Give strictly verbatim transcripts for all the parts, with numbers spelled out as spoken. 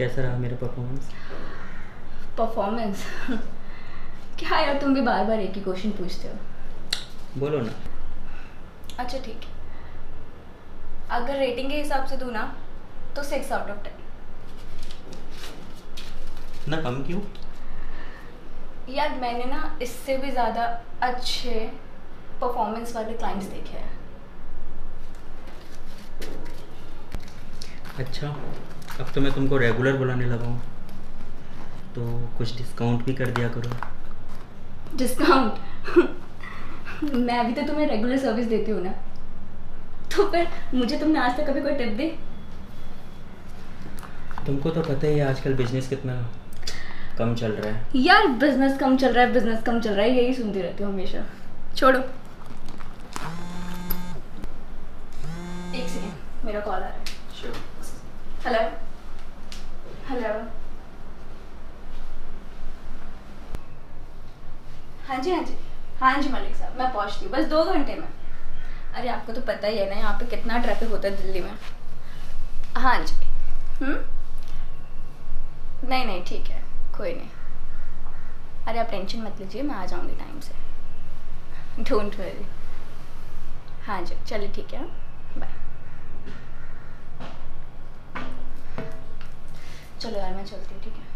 कैसा रहा मेरा परफॉर्मेंस? परफॉर्मेंस क्या यार, तुम भी बार बार एक ही क्वेश्चन पूछते हो। बोलो ना। अच्छा ठीक है, अगर रेटिंग के हिसाब से दूँ ना तो सिक्स आउट ऑफ टेन। ना कम क्यों यार? मैंने ना इससे भी ज़्यादा अच्छे परफॉर्मेंस वाले क्लाइंट्स देखे हैं। अच्छा, अब तो मैं तुमको रेगुलर बुलाने लगा हूँ, तो कुछ डिस्काउंट भी कर दिया करो। डिस्काउंट? मैं अभी तो तुम्हें रेगुलर सर्विस देती हूँ ना, तो फिर मुझे तुमने आज तक कभी कोई टिप दी? तुमको तो पता ही है आजकल बिजनेस कितना कम चल रहा है। यार बिजनेस कम चल रहा है, बिजनेस कम चल रहा है, यही सुनती रहती हूँ हमेशा। छोड़ो, एक सेकंड, मेरा कॉल आ रहा है। Sure. हेलो हेलो, हाँ जी हाँ जी हाँ जी मालिक साहब, मैं पहुँचती हूँ बस दो घंटे में। अरे आपको तो पता ही है ना यहाँ पे कितना ट्रैफिक होता है दिल्ली में। हाँ जी। हम्म, नहीं नहीं ठीक है, कोई नहीं। अरे आप टेंशन मत लीजिए, मैं आ जाऊँगी टाइम से, डोंट वरी। हाँ जी चलिए ठीक है, बाय। चलो यार मैं चलती हूँ, ठीक है?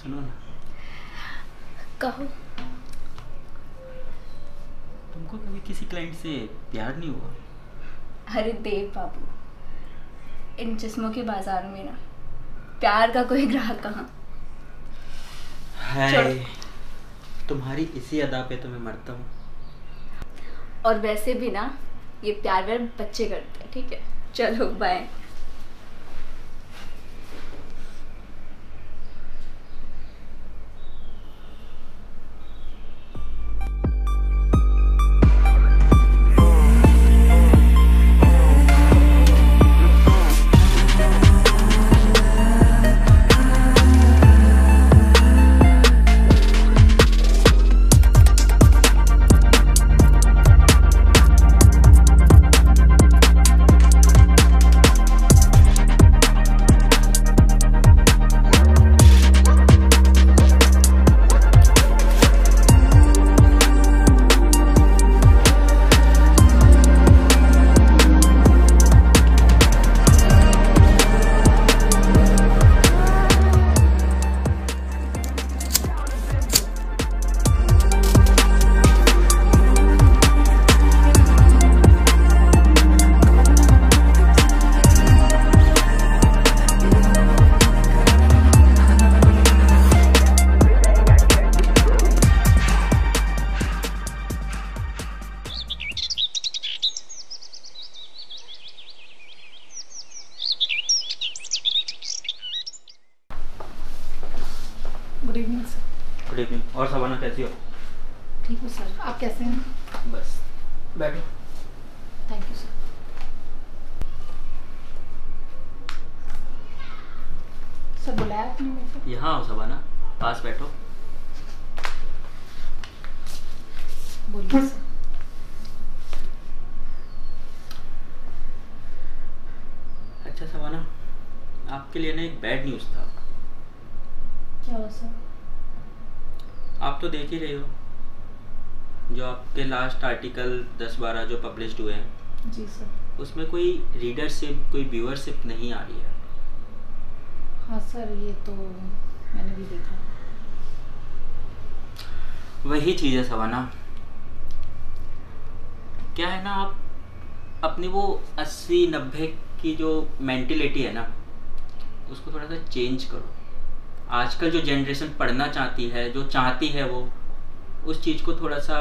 सुनो ना। कहो। तुमको कभी किसी क्लाइंट से प्यार नहीं हुआ? अरे देव बाबू, इन जिस्मों के बाजार में ना प्यार का कोई ग्राहक कहाँ। हाय, तुम्हारी इसी अदा पे तो मैं मरता हूँ। और वैसे भी ना ये प्यार व्यार बच्चे करते हैं, ठीक है? चलो bye. Good evening sir. Good evening. और शबाना कैसी हो? ठीक हूँ सर, आप कैसे हैं? बस बैठो। Thank you sir. सर बुलाया आपने मुझे? यहाँ हो शबाना, पास बैठो। बोलिए सर। अच्छा शबाना, आपके लिए ना एक बैड न्यूज़ था। क्या हो सर? आप तो देख ही रहे हो, जो आपके लास्ट आर्टिकल दस बारह जो पब्लिश हुए हैं। जी सर। उसमें कोई रीडरशिप, कोई व्यूअरशिप नहीं आ रही है। हाँ सर, ये तो मैंने भी देखा। वही चीज़ है शबाना, क्या है ना, आप अपनी वो अस्सी नब्बे की जो मेंटेलिटी है ना, उसको थोड़ा सा चेंज करो। आजकल जो जनरेशन पढ़ना चाहती है, जो चाहती है, वो उस चीज़ को थोड़ा सा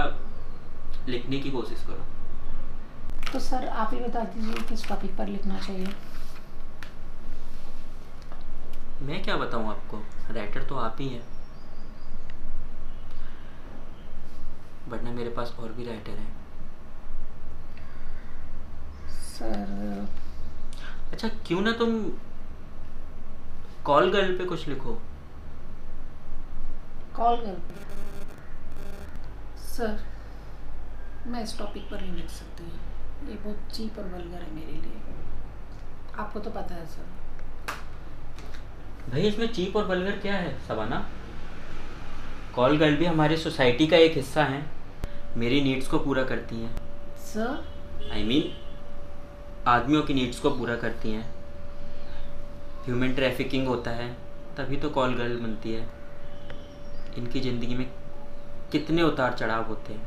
लिखने की कोशिश करो। तो सर आप ही बता दीजिए किस टॉपिक पर लिखना चाहिए। मैं क्या बताऊँ आपको, राइटर तो आप ही हैं, वरना मेरे पास और भी राइटर हैं सर। अच्छा क्यों ना तुम कॉल गर्ल पे कुछ लिखो। Call girl? सर मैं इस टॉपिक पर नहीं लिख सकती। ये बहुत चीप और वल्गर है मेरे लिए, आपको तो पता है सर। भाई इसमें चीप और वल्गर क्या है शबाना? कॉल गर्ल भी हमारी सोसाइटी का एक हिस्सा है, मेरी नीड्स को पूरा करती हैं सर। आई मीन आदमियों की नीड्स को पूरा करती हैं। ह्यूमन ट्रैफिकिंग होता है तभी तो कॉल गर्ल बनती है। इनकी ज़िंदगी में कितने उतार चढ़ाव होते हैं।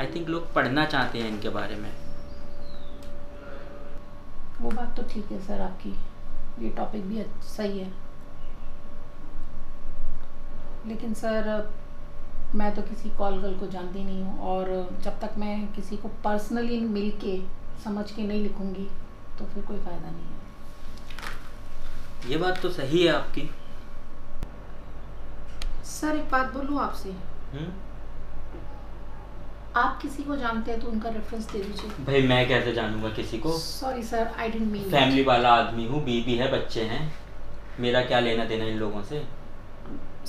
आई थिंक लोग पढ़ना चाहते हैं इनके बारे में। वो बात तो ठीक है सर आपकी, ये टॉपिक भी सही है, लेकिन सर मैं तो किसी कॉल गर्ल को जानती नहीं हूँ, और जब तक मैं किसी को पर्सनली मिल के समझ के नहीं लिखूँगी तो फिर कोई फ़ायदा नहीं है। ये बात तो सही है आपकी सर। एक बात बोलूं आपसे, आप किसी को जानते हैं तो उनका रेफरेंस दे दीजिए। भाई मैं कैसे जानूंगा किसी को? Sorry sir, I didn't mean. Family वाला आदमी हूँ, बीबी है, बच्चे हैं, मेरा क्या लेना देना इन लोगों से?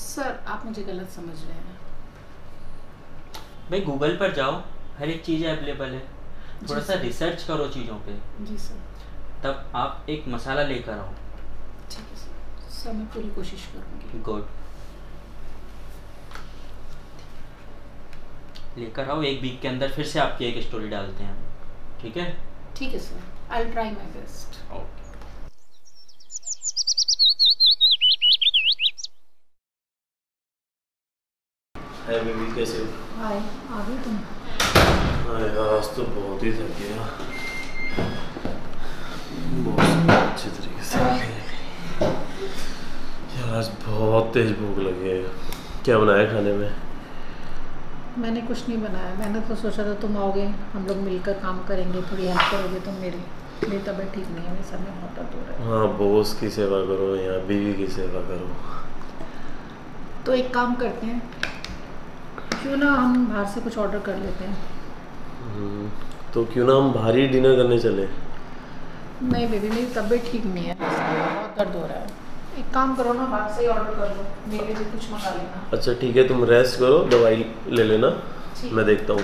सर आप मुझे गलत समझ रहे हैं। भाई गूगल पर जाओ, हर एक चीज़ अवेलेबल है, थोड़ा सा रिसर्च करो चीज़ों पे। जी सर। तब आप एक मसाला लेकर आओ। ठीक है सर, सर मैं पूरी कोशिश करूँगी। गुड, लेकर आओ। एक वीक के अंदर फिर से आपकी एक स्टोरी डालते हैं। ठीक है? ठीक है sir, I will try my best. Okay. Hi baby, कैसे हो? हाय, आ गई तुम? हाँ यार, आज तो बहुत ही थक गया, बहुत अच्छे तरीके से। यार आज बहुत तेज भूख लगी है। क्या बनाया खाने में? मैंने कुछ नहीं बनाया, मैंने तो सोचा था तुम आओगे, हम लोग मिलकर काम करेंगे, थोड़ी हेल्प करोगे तुम मेरी। मेरी तबीयत ठीक नहीं है, मेरे सर में बहुत दर्द हो रहा है। हाँ, बॉस की सेवा करो या बीवी की सेवा करो। तो एक काम करते हैं, क्यों ना हम बाहर से कुछ ऑर्डर कर लेते हैं। तो क्यों ना हम भारी डिनर करने चले? नहीं बेबी, मेरी तबीयत ठीक नहीं है, बहुत दर्द हो रहा है। एक काम करो ना, बाहर से ही ऑर्डर कर लो, मेरे लिए कुछ मंगा लेना। अच्छा ठीक है, तुम रेस्ट करो, दवाई ले लेना, मैं देखता हूँ।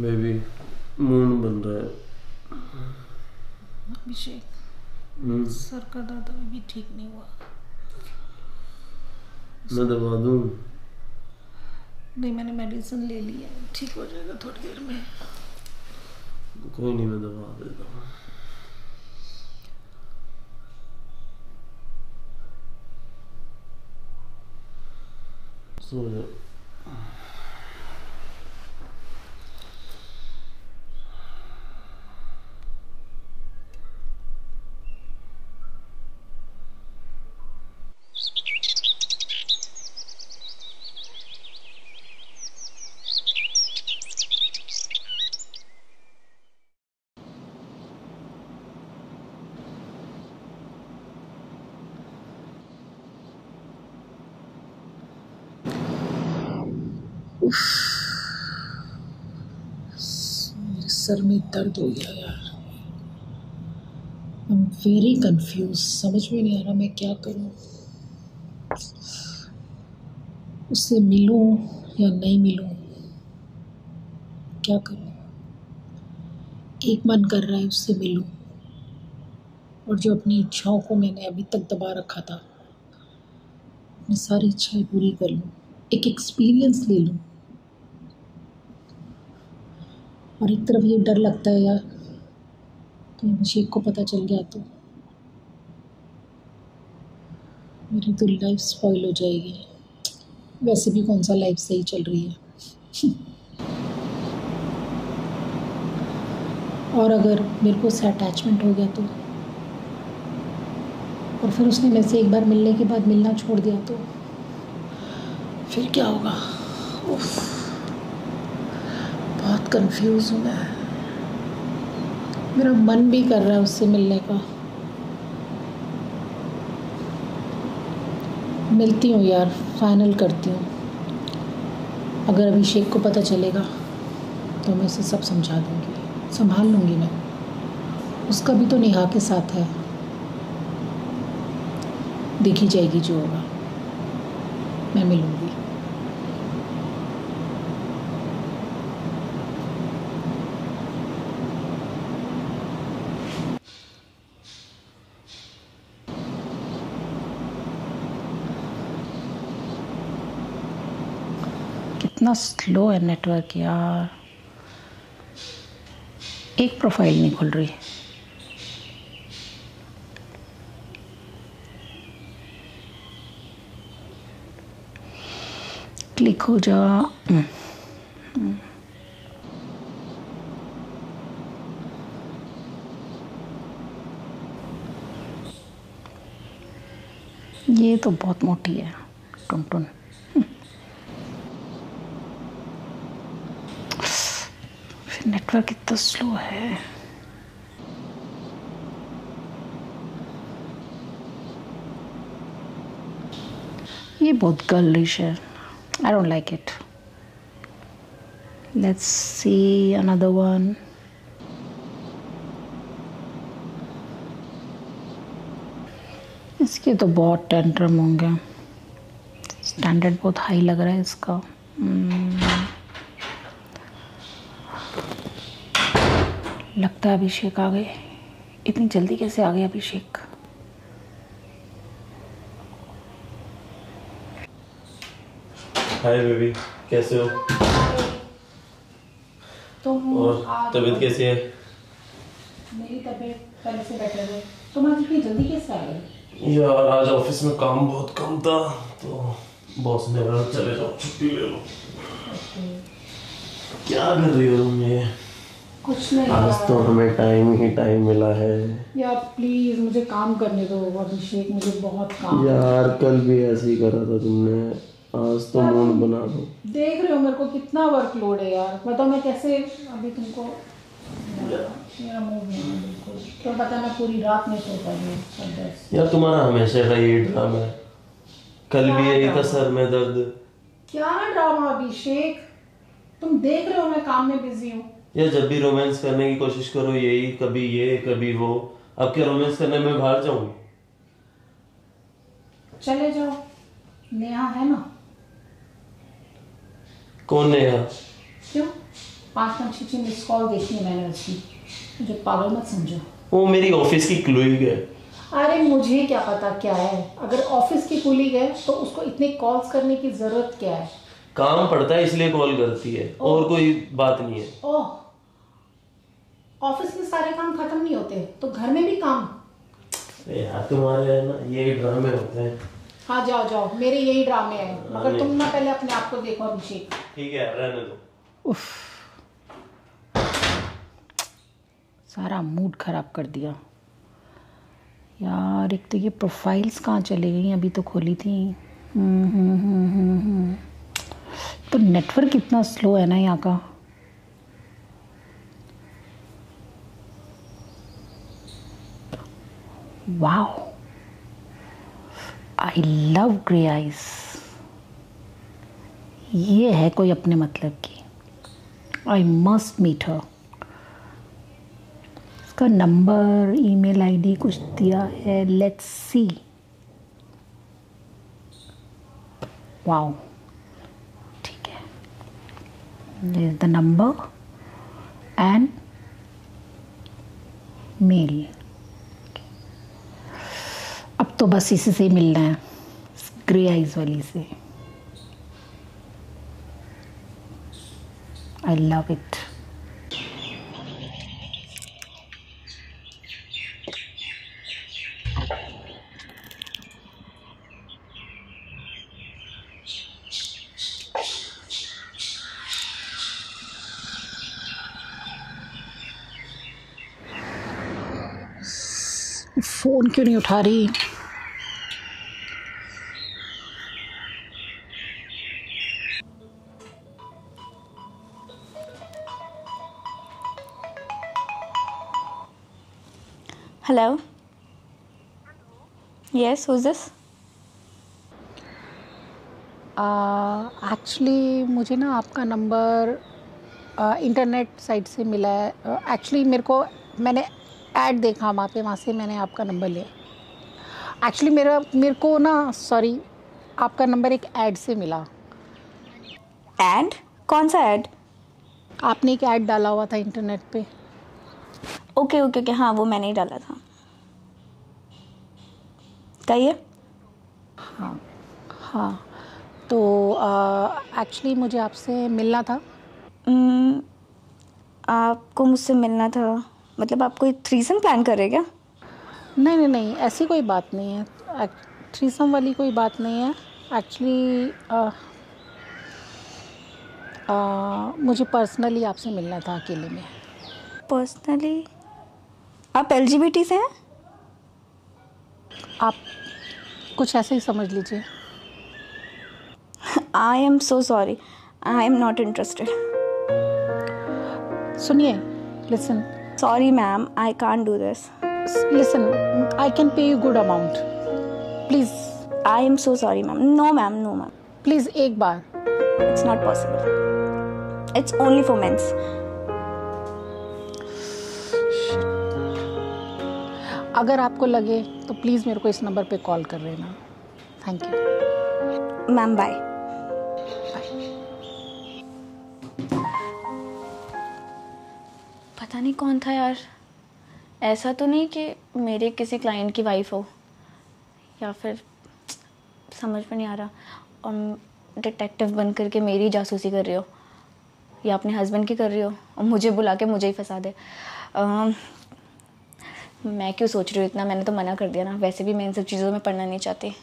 बेबी मून बन रहा है। अभिषेक सर का दर्द अभी भी ठीक नहीं हुआ। मैं दबा दूं? नहीं, मैंने मेडिसिन ले ली है, ठीक हो जाएगा थोड़ी देर में। कोई नहीं, मैं दबा देता हूँ। सो जा। मेरे सर में दर्द हो गया यार। आई एम वेरी कंफ्यूज, समझ में नहीं आ रहा मैं क्या करूं। उससे मिलूं या नहीं मिलूं, क्या करूं? एक मन कर रहा है उससे मिलूं, और जो अपनी इच्छाओं को मैंने अभी तक दबा रखा था, मैं सारी इच्छाएं पूरी कर लूं, एक एक्सपीरियंस ले लूं। और एक तरफ ये डर लगता है यार कि अभिषेक को पता चल गया तो मेरी तो लाइफ स्पॉइल हो जाएगी। वैसे भी कौन सा लाइफ सही चल रही है। और अगर मेरे को उससे अटैचमेंट हो गया तो, और फिर उसने मेरे से एक बार मिलने के बाद मिलना छोड़ दिया तो फिर क्या होगा? उफ, बहुत कंफ्यूज हूँ मैं। मेरा मन भी कर रहा है उससे मिलने का। मिलती हूँ यार, फाइनल करती हूँ। अगर अभिषेक को पता चलेगा तो मैं उसे सब समझा दूँगी। संभाल लूँगी मैं। उसका भी तो नेहा के साथ है, देखी जाएगी जो होगा, मैं मिलूँगी। इतना स्लो है नेटवर्क यार, एक प्रोफाइल नहीं खुल रही। क्लिक हो जा। ये तो बहुत मोटी है टुन टुन। नेटवर्क इतना स्लो है। ये बहुत गर्लिश है, I don't like it. Let's see another one. इसके तो बहुत टेंट्रम होंगे। स्टैंडर्ड बहुत हाई लग रहा है इसका। hmm. लगता है अभिषेक आ गए। इतनी जल्दी कैसे आ गए अभिषेक? हाय बेबी, कैसे हो? तो और तबीयत कैसी है? मेरी तबीयत पहले से बेटर है। तुम आज इतनी जल्दी कैसे आ गए? यार आज ऑफिस में काम बहुत कम था तो बॉस ने कहा चले जाओ छुट्टी ले लो। क्या कर रही हो तुम? ये कुछ नहीं, आज तो हमें टाइम ही टाइम मिला है यार। प्लीज मुझे काम करने दो अभिषेक, मुझे बहुत काम यार। कल भी ऐसे ही करा था तुमने, आज तो मूड बना दो। देख रहे हो मेरे को कितना वर्कलोड है यार, बताओ मैं कैसे अभी तुमको। मेरा मूड नहीं है बिल्कुल, तो पता मैं पूरी रात नहीं सो पा रही हूं यार। तुम्हारा हमेशा का ये ड्रामा है, कल भी यही था सर में दर्द। क्या ड्रामा अभिषेक, तुम देख रहे हो मैं काम में बिजी हूँ। या जब भी रोमांस करने की कोशिश करो यही, कभी ये कभी वो। अब क्या रोमांस करने में बाहर जाऊंगी? चले जाओ, नेहा है ना। कौन नेहा? क्यों पांच पांच छह मिस कॉल देखी मैंने उसकी, मुझे पागल मत समझो। वो मेरी ऑफिस की क्लीग है। अरे मुझे क्या पता क्या है, अगर ऑफिस की क्लीग है तो उसको इतने कॉल्स करने की जरूरत क्या है? काम पड़ता है इसलिए कॉल करती है और कोई बात नहीं है। ओह, ऑफिस में सारे काम खत्म नहीं होते तो घर में भी काम। यार तुम्हारे है ना ये ड्रामे होते हैं। हाँ जाओ जाओ, मेरे यही ड्रामे हैं। मगर तुम ना पहले अपने आप को देखो अभिषेक। ठीक है रहने दो। उफ, सारा मूड खराब कर दिया यार। एक तो ये प्रोफाइल्स कहाँ चली गई, अभी तो खोली थी। हम्म हम्म हम्म हम्म तो नेटवर्क इतना स्लो है ना यहाँ का। Wow, I love grey eyes. ये है कोई अपने मतलब की। I must meet her. इसका नंबर, ईमेल आईडी कुछ दिया है। Let's see. वाओ ठीक है, द नंबर एंड मेल। अब तो बस इसी से मिलना है, ग्रे आइज वाली से। I love it. फोन क्यों नहीं उठा रही? Hello, yes, who is this? Actually मुझे ना आपका नंबर इंटरनेट साइट से मिला है एक्चुअली। मेरे को मैंने ऐड देखा वहाँ पे, वहाँ से मैंने आपका नंबर लिया। एक्चुअली मेरा मेरे को ना सॉरी आपका नंबर एक ऐड से मिला। ऐड? कौन सा ऐड? आपने एक ऐड डाला हुआ था इंटरनेट पे। ओके ओके ओके, हाँ वो मैंने ही डाला था। कहिए। हाँ हाँ तो एक्चुअली मुझे आपसे मिलना था। um, आपको मुझसे मिलना था? मतलब आप कोई थ्रीसम प्लान कर रहे क्या? नहीं नहीं नहीं, ऐसी कोई बात नहीं है, थ्रीसम वाली कोई बात नहीं है। एक्चुअली Uh, मुझे पर्सनली आपसे मिलना था अकेले में। पर्सनली? आप एलजीबीटी से हैं? आप कुछ ऐसे ही समझ लीजिए। I am so sorry, I am not interested. सुनिए, listen. Sorry ma'am, I can't do this. Listen, I can pay you good amount, please. I am so sorry ma'am. No ma'am, no ma'am, please एक बार। It's not possible, It's only for men. अगर आपको लगे तो please मेरे को इस number पे कॉल कर लेना। Thank you ma'am, bye. पता नहीं कौन था यार, ऐसा तो नहीं कि मेरे किसी क्लाइंट की वाइफ हो, या फिर समझ में नहीं आ रहा, और डिटेक्टिव बन करके मेरी जासूसी कर रही हो, या अपने हस्बैंड की कर रही हो और मुझे बुला के मुझे ही फंसा दे। आ, मैं क्यों सोच रही हूँ इतना, मैंने तो मना कर दिया ना। वैसे भी मैं इन सब चीज़ों में पढ़ना नहीं चाहती।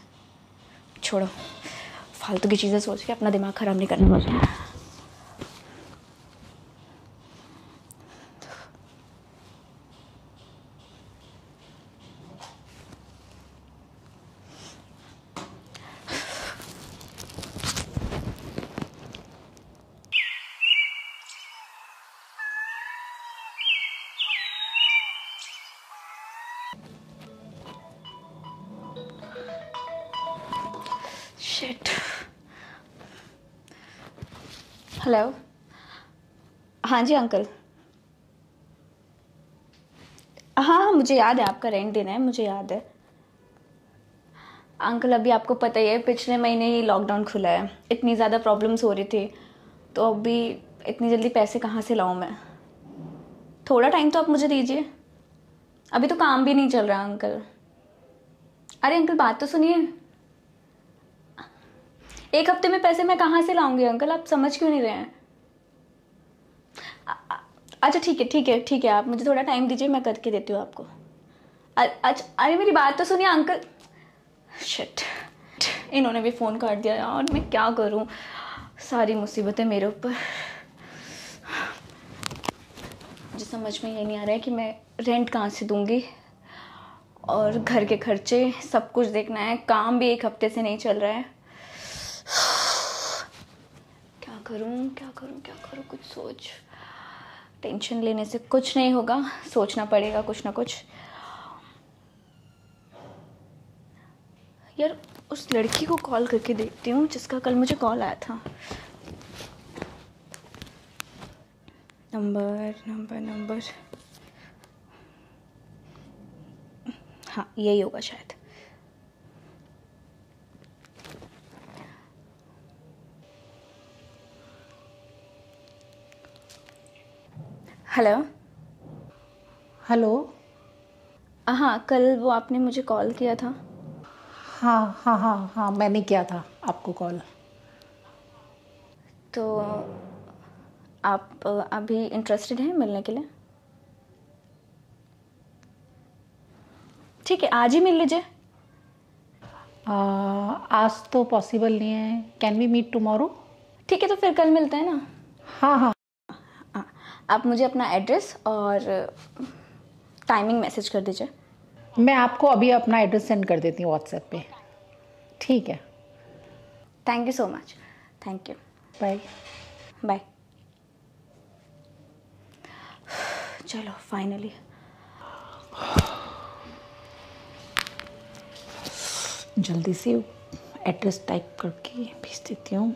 छोड़ो, फालतू की चीज़ें सोच के अपना दिमाग ख़राब नहीं करना मुझे। हेलो। हाँ जी अंकल। हाँ हाँ मुझे याद है, आपका रेंट देना है, मुझे याद है अंकल। अभी आपको पता ही है, पिछले महीने ही लॉकडाउन खुला है, इतनी ज़्यादा प्रॉब्लम्स हो रही थी, तो अभी इतनी जल्दी पैसे कहाँ से लाऊं मैं। थोड़ा टाइम तो आप मुझे दीजिए, अभी तो काम भी नहीं चल रहा अंकल। अरे अंकल बात तो सुनिए, एक हफ्ते में पैसे मैं कहाँ से लाऊंगी अंकल, आप समझ क्यों नहीं रहे हैं। अच्छा ठीक है ठीक है ठीक है, आप मुझे थोड़ा टाइम दीजिए, मैं करके देती हूँ आपको। अच्छा अरे मेरी बात तो सुनिए अंकल। शिट, इन्होंने भी फ़ोन काट दिया यार, मैं क्या करूँ, सारी मुसीबतें मेरे ऊपर। मुझे समझ में ये नहीं आ रहा है कि मैं रेंट कहाँ से दूँगी, और घर के खर्चे, सब कुछ देखना है, काम भी एक हफ्ते से नहीं चल रहा है। क्या करूं क्या करूं क्या करूं, कुछ सोच। टेंशन लेने से कुछ नहीं होगा, सोचना पड़ेगा कुछ ना कुछ। यार उस लड़की को कॉल करके देखती हूँ जिसका कल मुझे कॉल आया था। नंबर नंबर नंबर, हाँ यही होगा शायद। Hello hello. हाँ कल वो आपने मुझे कॉल किया था। हाँ हाँ हाँ हाँ मैंने किया था आपको कॉल। तो आप अभी इंटरेस्टेड हैं मिलने के लिए? ठीक है आज ही मिल लीजिए। आज तो पॉसिबल नहीं है, कैन वी मीट टुमारो? ठीक है तो फिर कल मिलते हैं ना। हाँ हाँ, आप मुझे अपना एड्रेस और टाइमिंग मैसेज कर दीजिए। मैं आपको अभी अपना एड्रेस सेंड कर देती हूँ व्हाट्सएप पे। ठीक है, thank you so much. Thank you, bye bye. चलो फाइनली। जल्दी से एड्रेस टाइप करके भेज देती हूँ।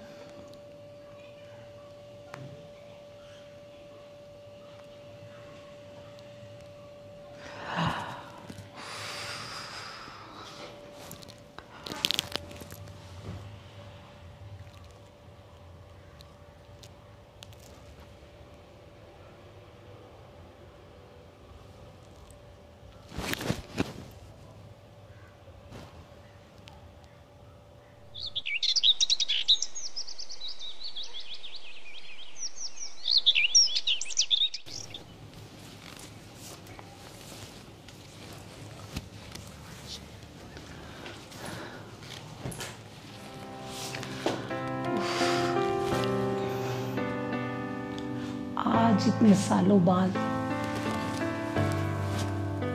आज इतने सालों बाद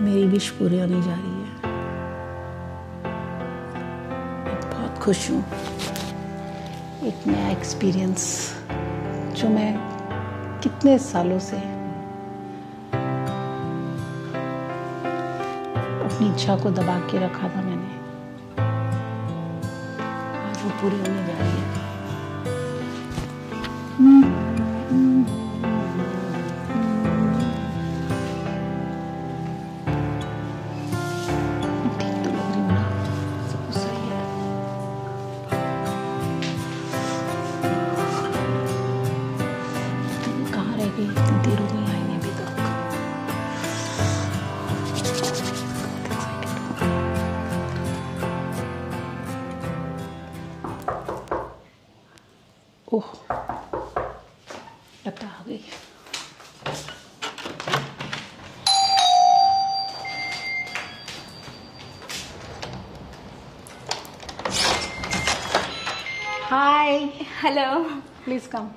मेरी विश पूरी होने जा रही है। बहुत खुश हूँ। एक नया एक्सपीरियंस जो मैं कितने सालों से अपनी इच्छा को दबा के रखा था मैंने, आज वो पूरी होने जा रही है। देर हो गई आईने भी तक। ओह, लगता आ गई। Hi, hello, please come.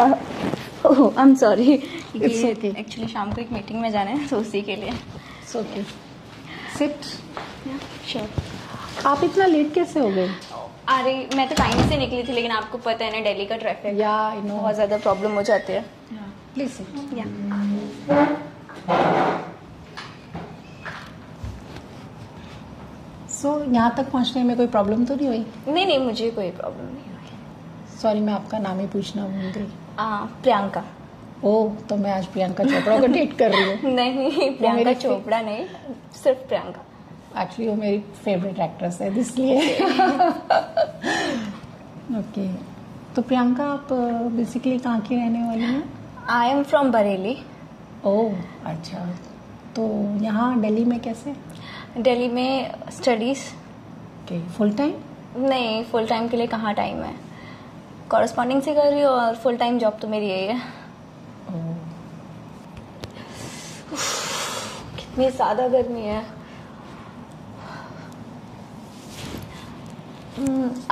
Oh, I am sorry. Actually शाम को एक मीटिंग में जाना है, तो उसी के लिए। Okay, sit. श्योर। आप इतना लेट कैसे हो गए? अरे मैं तो टाइम से निकली थी, लेकिन आपको पता है ना दिल्ली का ट्रैफिक, या आई नो, बहुत ज़्यादा प्रॉब्लम हो जाती है। Please sit. या सो यहाँ तक पहुँचने में कोई प्रॉब्लम तो नहीं हुई? नहीं नहीं, मुझे कोई प्रॉब्लम नहीं हुई। सॉरी, मैं आपका नाम ही पूछना भूल गई। प्रियंका। ओह, तो मैं आज प्रियंका चोपड़ा को डेट कर रही हूँ। नहीं, प्रियंका चोपड़ा नहीं, सिर्फ प्रियंका। एक्चुअली वो मेरी फेवरेट एक्ट्रेस है, इसलिए। ओके, तो प्रियंका, आप बेसिकली कहाँ की रहने वाली हैं? I am from Bareilly. Oh, अच्छा। तो यहाँ दिल्ली में कैसे? दिल्ली में स्टडीज। Okay, full time? नहीं, फुल टाइम के लिए कहाँ टाइम है। कॉरेस्पॉन्डिंग से कर रही हो, और फुल टाइम जॉब तो मेरी यही है। कितनी ज़्यादा गर्मी है।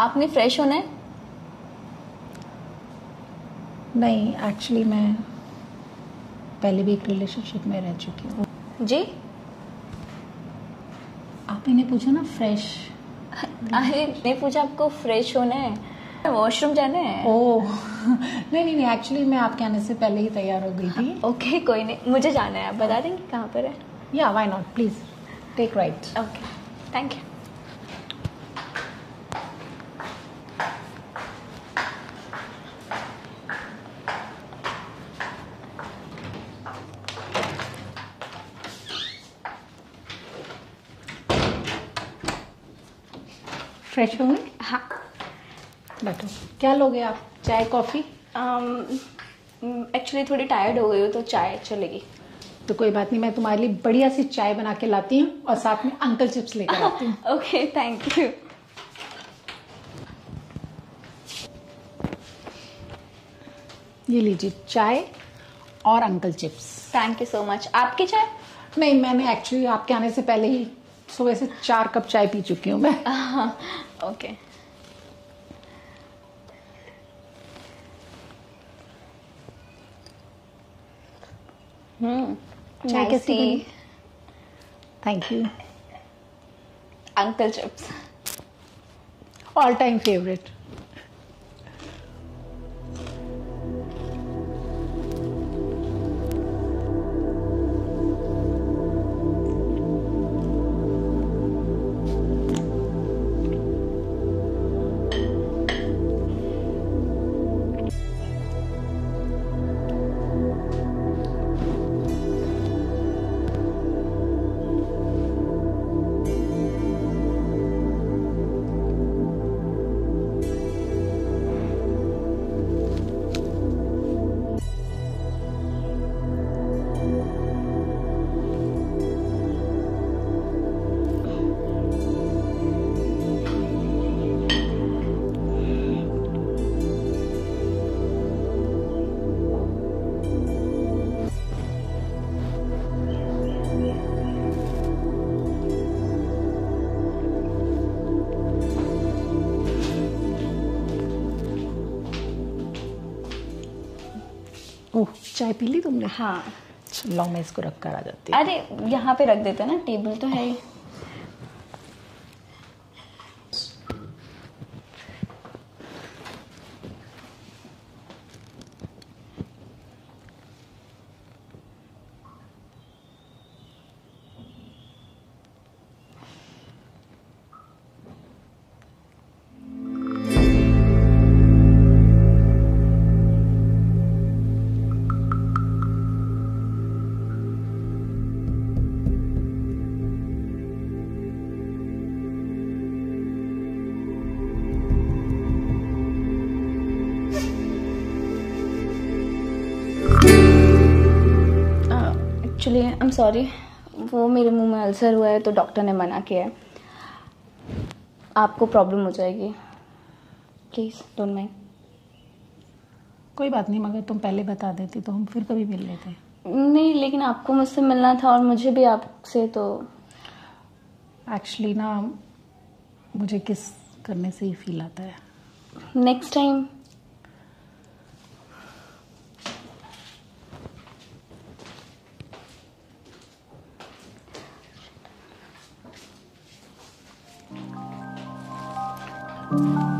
आपने फ्रेश होना है? नहीं, एक्चुअली मैं पहले भी एक रिलेशनशिप में रह चुकी हूँ। जी, आप इन्हें पूछो ना फ्रेश। अरे नहीं, पूछा आपको फ्रेश होना है, वॉशरूम जाना है। ओह, नहीं नहीं नहीं, एक्चुअली मैं आपके आने से पहले ही तैयार हो गई थी। ओके okay, कोई नहीं, मुझे जाना है। आप बता देंगे कहाँ पर है? या why not, please take right. Okay, thank you. Fresh होंगे? हाँ, बैठो। क्या लोगे आप, चाय कॉफ़ी? एक्चुअली um, थोड़ी टायर्ड हो गई हो, तो चाय चलेगी। तो कोई बात नहीं, मैं तुम्हारे लिए बढ़िया सी चाय बना के लाती हूँ, और साथ में अंकल चिप्स लेकर आती हूँ। Okay, thank you. ये लीजिए चाय और uncle chips. Thank you so much. आपकी चाय? नहीं, मैंने एक्चुअली आपके आने से पहले ही सुबह से चार कप चाय पी चुकी हूँ मैं। Okay okay. हम्म, चाय कैसी बनी? Thank you. Uncle chips, all time favourite. चाय पी ली तुमने? हाँ लो मैं इसको रख कर आ जाती हूँ। अरे यहाँ पे रख देते ना, टेबल तो है ही। एक्चुअली आई एम सॉरी, वो मेरे मुंह में अल्सर हुआ है तो डॉक्टर ने मना किया है, आपको प्रॉब्लम हो जाएगी, प्लीज़ डोंट माइंड। कोई बात नहीं, मगर तुम पहले बता देती तो हम फिर कभी मिल लेते। नहीं, लेकिन आपको मुझसे मिलना था और मुझे भी आपसे, तो एक्चुअली ना मुझे किस करने से ही फील आता है। Next time Thank you.